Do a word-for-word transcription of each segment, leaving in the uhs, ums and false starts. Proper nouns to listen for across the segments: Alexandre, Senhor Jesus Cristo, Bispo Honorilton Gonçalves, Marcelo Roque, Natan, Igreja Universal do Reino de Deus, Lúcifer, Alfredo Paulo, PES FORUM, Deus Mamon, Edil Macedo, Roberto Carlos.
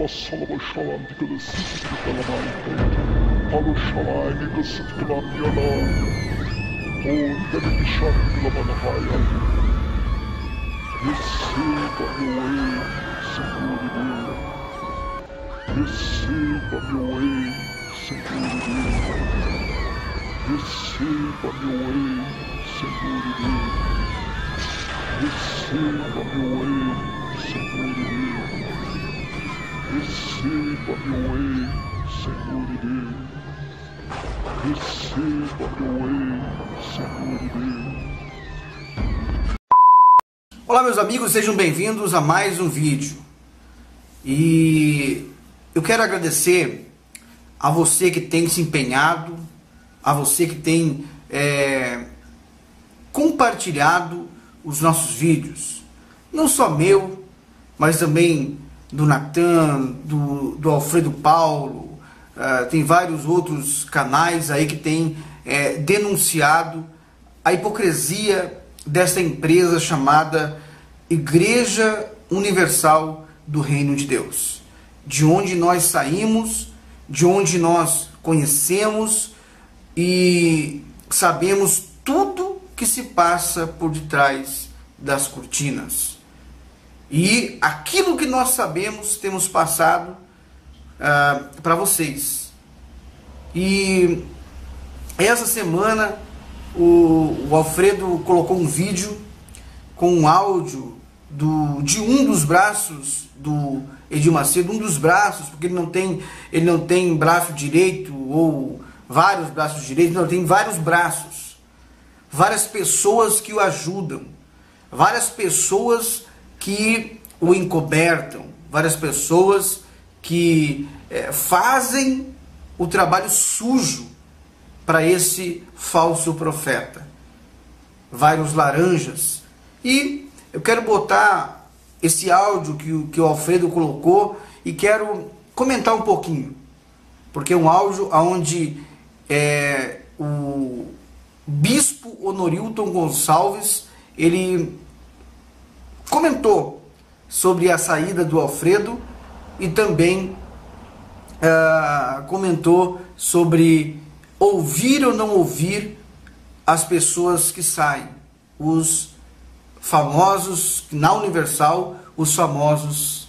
Receba meu ei, Senhor e Deus. Receba meu ei, Senhor e Deus. Receba meu ei, Senhor e Deus. Receba meu ei, Senhor e Deus. Receba meu ei, Senhor e Deus. Olá, meus amigos, sejam bem-vindos a mais um vídeo. E eu quero agradecer a você que tem se empenhado, a você que tem é, compartilhado os nossos vídeos. Não só meu, mas também do Natan, do, do Alfredo Paulo, uh, tem vários outros canais aí que tem é, denunciado a hipocrisia desta empresa chamada Igreja Universal do Reino de Deus. De onde nós saímos, de onde nós conhecemos e sabemos tudo que se passa por detrás das cortinas. E aquilo que nós sabemos, temos passado uh, para vocês. E essa semana o, o Alfredo colocou um vídeo com um áudio do, de um dos braços do Edil Macedo, um dos braços, porque ele não tem, ele não tem braço direito ou vários braços direitos, não, ele tem vários braços, várias pessoas que o ajudam, várias pessoas que o encobertam, várias pessoas que é, fazem o trabalho sujo para esse falso profeta, vários laranjas. E eu quero botar esse áudio que, que o Alfredo colocou e quero comentar um pouquinho, porque é um áudio onde é, o Bispo Honorilton Gonçalves, ele comentou sobre a saída do Alfredo e também ah, comentou sobre ouvir ou não ouvir as pessoas que saem, os famosos, na Universal, os famosos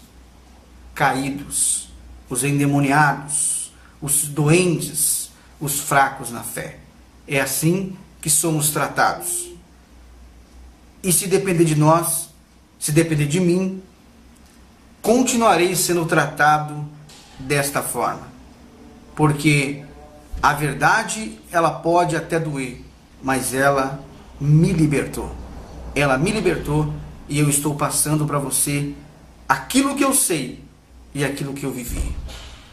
caídos, os endemoniados, os doentes, os fracos na fé. É assim que somos tratados. E se depender de nós, se depender de mim, continuarei sendo tratado desta forma. Porque a verdade, ela pode até doer, mas ela me libertou. Ela me libertou e eu estou passando para você aquilo que eu sei e aquilo que eu vivi.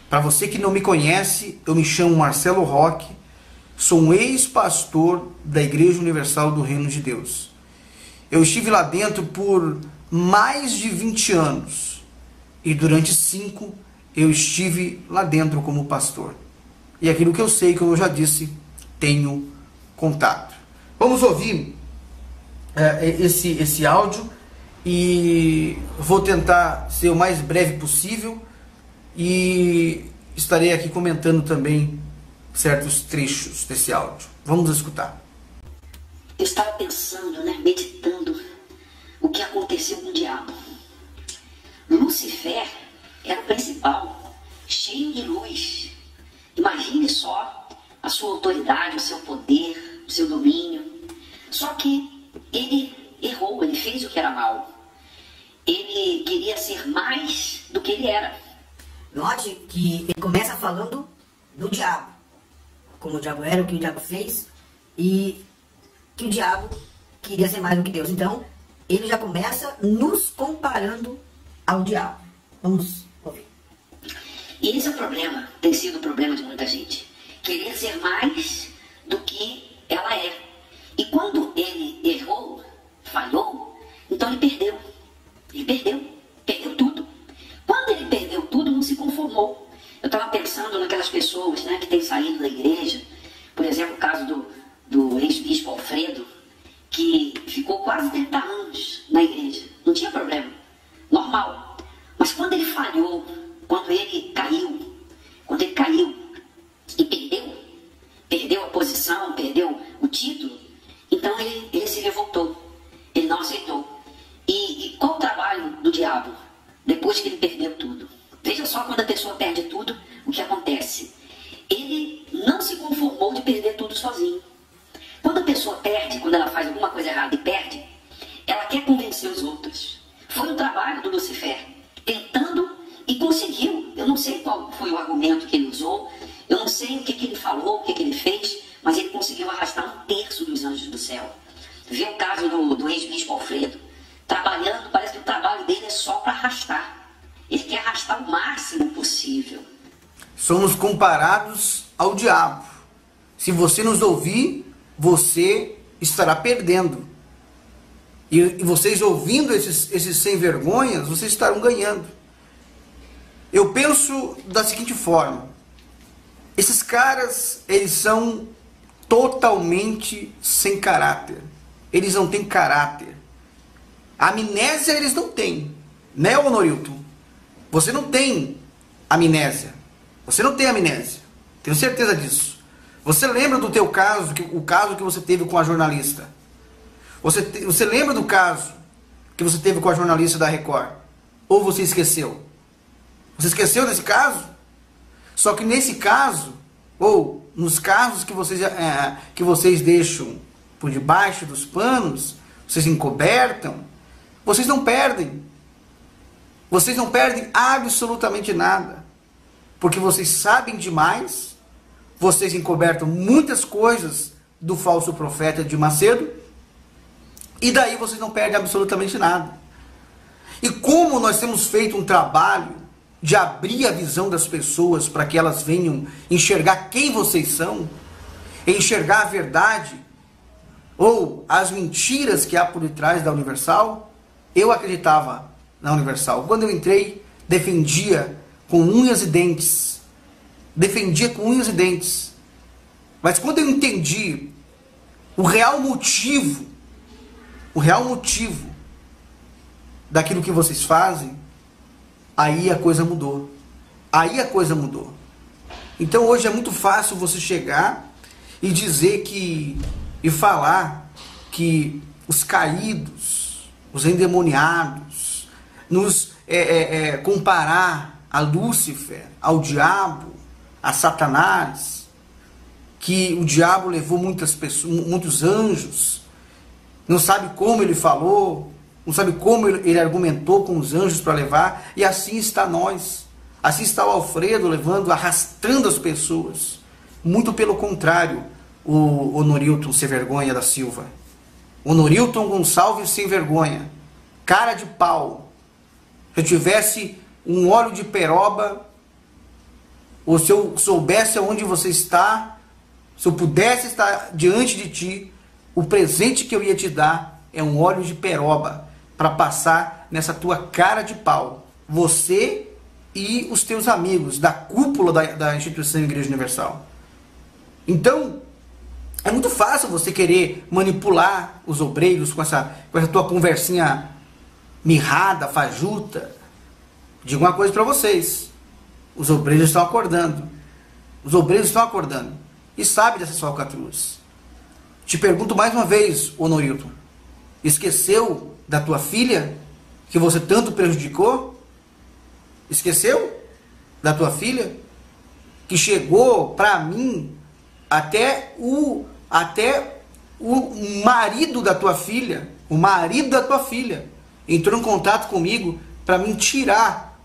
Para você que não me conhece, eu me chamo Marcelo Roque, sou um ex-pastor da Igreja Universal do Reino de Deus. Eu estive lá dentro por mais de vinte anos e durante cinco eu estive lá dentro como pastor. E aquilo que eu sei, como eu já disse, tenho contato. Vamos ouvir Esse, esse áudio e vou tentar ser o mais breve possível e estarei aqui comentando também certos trechos desse áudio. Vamos escutar. Eu estava pensando, né, meditando o que aconteceu com o diabo. Lúcifer era o principal, cheio de luz. Imagine só a sua autoridade, o seu poder, o seu domínio. Só que ele errou, ele fez o que era mal. Ele queria ser mais do que ele era. Note que ele começa falando do diabo, como o diabo era, o que o diabo fez, e que o diabo queria ser mais do que Deus. Então, ele já começa nos comparando ao diabo. Vamos ouvir. E esse é o problema, tem sido o problema de muita gente. Querer ser mais do que ela é. E quando ele errou, falhou, então ele perdeu. Ele perdeu. Perdeu tudo. Quando ele perdeu tudo, não se conformou. Eu estava pensando naquelas pessoas, né, que têm saído da igreja. Por exemplo, o caso do, do ex-bispo Alfredo, que ficou quase trinta anos na igreja. Não tinha problema. Normal. Mas quando ele falhou, quando ele caiu, quando ele caiu e perdeu, perdeu a posição, perdeu o título, então ele, ele se revoltou, ele não aceitou. E, e qual o trabalho do diabo depois que ele perdeu tudo? Veja só, quando a pessoa perde tudo, o que acontece? Ele não se conformou de perder tudo sozinho. Quando a pessoa perde, quando ela faz alguma coisa errada e perde, ela quer convencer os outros. Foi o trabalho do Lúcifer, tentando e conseguiu. Eu não sei qual foi o argumento que ele usou, eu não sei o que, que ele falou, o que, que ele fez, mas ele conseguiu arrastar um terço dos anjos do céu. Vê o caso do, do ex-bispo Alfredo, trabalhando, parece que o trabalho dele é só para arrastar. Ele quer arrastar o máximo possível. Somos comparados ao diabo. Se você nos ouvir, você estará perdendo. E, e vocês ouvindo esses, esses sem vergonhas, vocês estarão ganhando. Eu penso da seguinte forma. Esses caras, eles são totalmente sem caráter. Eles não têm caráter. A amnésia eles não têm. Né, Honorilton? Você não tem amnésia. Você não tem amnésia. Tenho certeza disso. Você lembra do teu caso, que, o caso que você teve com a jornalista? Você, te, você lembra do caso que você teve com a jornalista da Record? Ou você esqueceu? Você esqueceu desse caso? Só que nesse caso, ou nos casos que vocês, é, que vocês deixam por debaixo dos panos, vocês encobertam, vocês não perdem. Vocês não perdem absolutamente nada. Porque vocês sabem demais, vocês encobertam muitas coisas do falso profeta Edil Macedo, e daí vocês não perdem absolutamente nada. E como nós temos feito um trabalho de abrir a visão das pessoas para que elas venham enxergar quem vocês são, enxergar a verdade ou as mentiras que há por detrás da Universal, eu acreditava na Universal. Quando eu entrei, defendia com unhas e dentes. Defendia com unhas e dentes. Mas quando eu entendi o real motivo O real motivo daquilo que vocês fazem, aí a coisa mudou. Aí a coisa mudou. Então hoje é muito fácil você chegar e dizer que, e falar que os caídos, os endemoniados, nos é, é, é, comparar a Lúcifer, ao diabo, a Satanás, que o diabo levou muitas pessoas, muitos anjos. Não sabe como ele falou, não sabe como ele argumentou com os anjos para levar, e assim está nós. Assim está o Alfredo levando, arrastando as pessoas. Muito pelo contrário, o Honorilton sem vergonha da Silva. Honorilton Gonçalves sem vergonha. Cara de pau. Se eu tivesse um óleo de peroba, ou se eu soubesse aonde você está, se eu pudesse estar diante de ti, o presente que eu ia te dar é um óleo de peroba para passar nessa tua cara de pau. Você e os teus amigos da cúpula da, da instituição Igreja Universal. Então, é muito fácil você querer manipular os obreiros com essa, com essa tua conversinha mirrada, fajuta. Digo uma coisa para vocês. Os obreiros estão acordando. Os obreiros estão acordando. E sabem dessa sua alcatruz. Te pergunto mais uma vez, Honorilton, esqueceu da tua filha que você tanto prejudicou? Esqueceu da tua filha que chegou para mim até o até o marido da tua filha, o marido da tua filha entrou em contato comigo para me tirar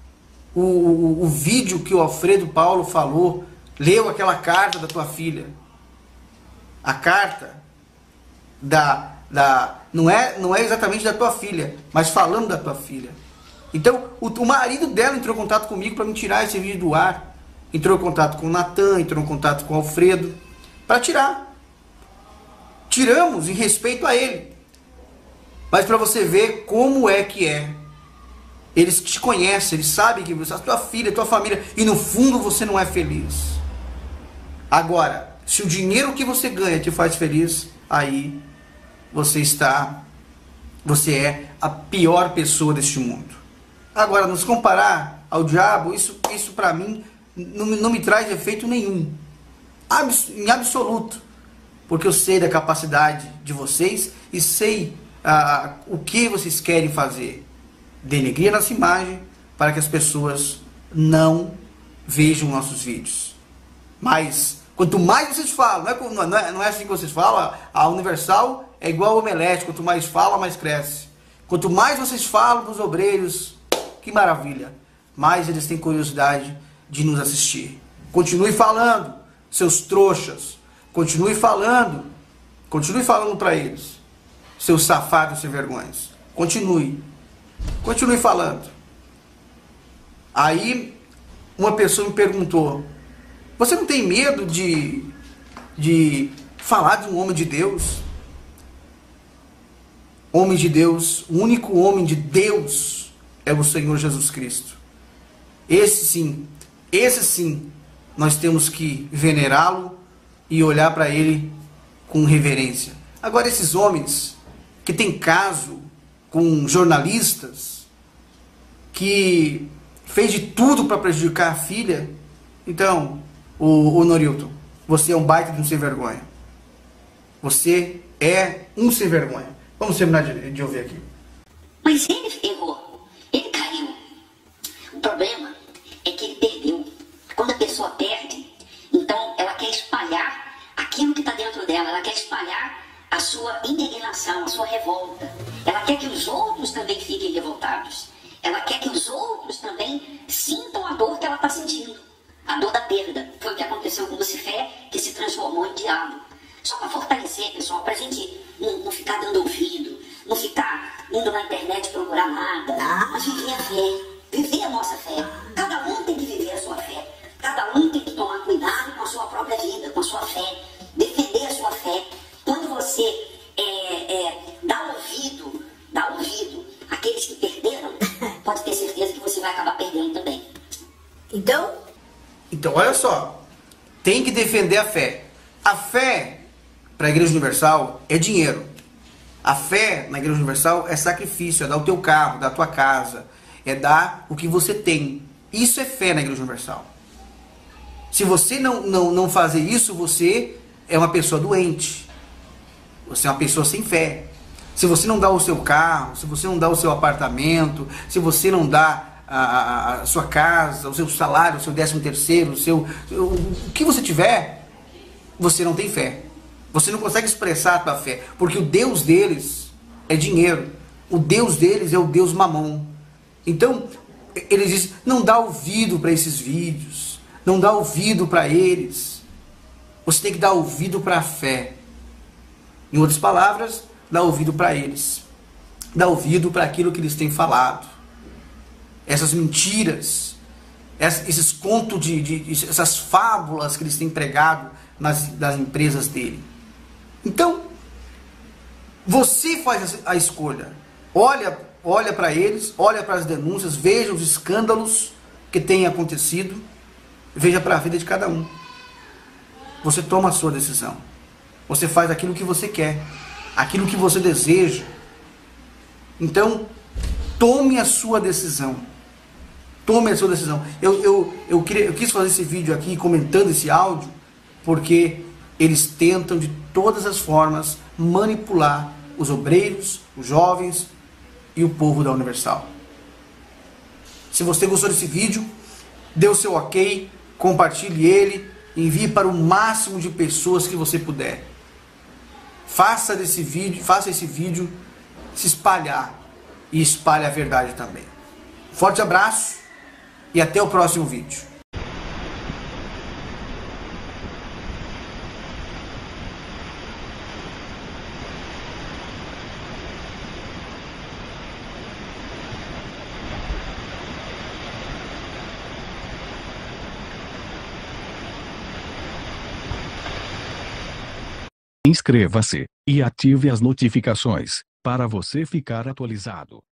o, o, o vídeo que o Alfredo Paulo falou, leu aquela carta da tua filha, a carta Da, da, não, é, não é exatamente da tua filha, mas falando da tua filha. Então, o, o marido dela entrou em contato comigo para me tirar esse vídeo do ar. Entrou em contato com o Natan, entrou em contato com o Alfredo, para tirar. Tiramos em respeito a ele. Mas para você ver como é que é. Eles te conhecem, eles sabem que você é a tua filha, a tua família, e no fundo você não é feliz. Agora, se o dinheiro que você ganha te faz feliz, aí você está, você é a pior pessoa deste mundo. Agora, nos comparar ao diabo, isso, isso para mim não, não me traz efeito nenhum, Abs, em absoluto, porque eu sei da capacidade de vocês e sei ah, o que vocês querem fazer. Denegrir nossa imagem para que as pessoas não vejam nossos vídeos. Mas quanto mais vocês falam, não é, não é, não é assim que vocês falam, a Universal é igual ao omelete, quanto mais fala, mais cresce. Quanto mais vocês falam dos obreiros, que maravilha, mais eles têm curiosidade de nos assistir. Continue falando, seus trouxas, continue falando, continue falando para eles, seus safados sem vergonhas, continue, continue falando. Aí uma pessoa me perguntou, você não tem medo de, de falar de um homem de Deus? Homem de Deus, o único homem de Deus é o Senhor Jesus Cristo. Esse sim, esse sim, nós temos que venerá-lo e olhar para ele com reverência. Agora esses homens que têm caso com jornalistas, que fez de tudo para prejudicar a filha, então, o Honorilton, você é um baita de um sem vergonha. Você é um sem vergonha. Vamos terminar de, de ouvir aqui. Mas ele errou, ele caiu. O problema é que ele perdeu. Quando a pessoa perde, então ela quer espalhar aquilo que está dentro dela, ela quer espalhar a sua indignação, a sua revolta. Ela quer que os outros também fiquem revoltados. Ela quer que os outros também sintam a dor que ela está sentindo. A dor da perda. Foi o que aconteceu com Lúcifer, que se transformou em diabo. Só para fortalecer, pessoal, para a gente não, não ficar dando ouvido, não ficar indo na internet procurar nada, mas viver a fé, viver a nossa fé. Cada um tem que viver a sua fé, cada um tem que tomar cuidado com a sua própria vida, com a sua fé, defender a sua fé. Quando você é, é, dá ouvido, dá ouvido àqueles que perderam, pode ter certeza que você vai acabar perdendo também. Então, então olha só, tem que defender a fé. A fé para a Igreja Universal é dinheiro. A fé na Igreja Universal é sacrifício, é dar o teu carro, dar a tua casa, é dar o que você tem. Isso é fé na Igreja Universal. Se você não, não, não fazer isso, você é uma pessoa doente. Você é uma pessoa sem fé. Se você não dá o seu carro, se você não dá o seu apartamento, se você não dá a, a, a sua casa, o seu salário, o seu décimo terceiro, o seu, o, o que você tiver, você não tem fé. Você não consegue expressar a tua fé, porque o Deus deles é dinheiro. O Deus deles é o Deus Mamon. Então, ele diz, não dá ouvido para esses vídeos, não dá ouvido para eles. Você tem que dar ouvido para a fé. Em outras palavras, dá ouvido para eles. Dá ouvido para aquilo que eles têm falado. Essas mentiras, esses contos, de, de, essas fábulas que eles têm pregado nas, nas empresas dele. Então, você faz a escolha. Olha, olha para eles, olha para as denúncias, veja os escândalos que têm acontecido, veja para a vida de cada um. Você toma a sua decisão. Você faz aquilo que você quer, aquilo que você deseja. Então, tome a sua decisão. Tome a sua decisão. Eu, eu, eu, queria, eu quis fazer esse vídeo aqui, comentando esse áudio, porque eles tentam de todas as formas manipular os obreiros, os jovens e o povo da Universal. Se você gostou desse vídeo, dê o seu ok, compartilhe ele, envie para o máximo de pessoas que você puder. Faça desse vídeo, faça esse vídeo se espalhar e espalhe a verdade também. Forte abraço e até o próximo vídeo. Inscreva-se e ative as notificações para você ficar atualizado.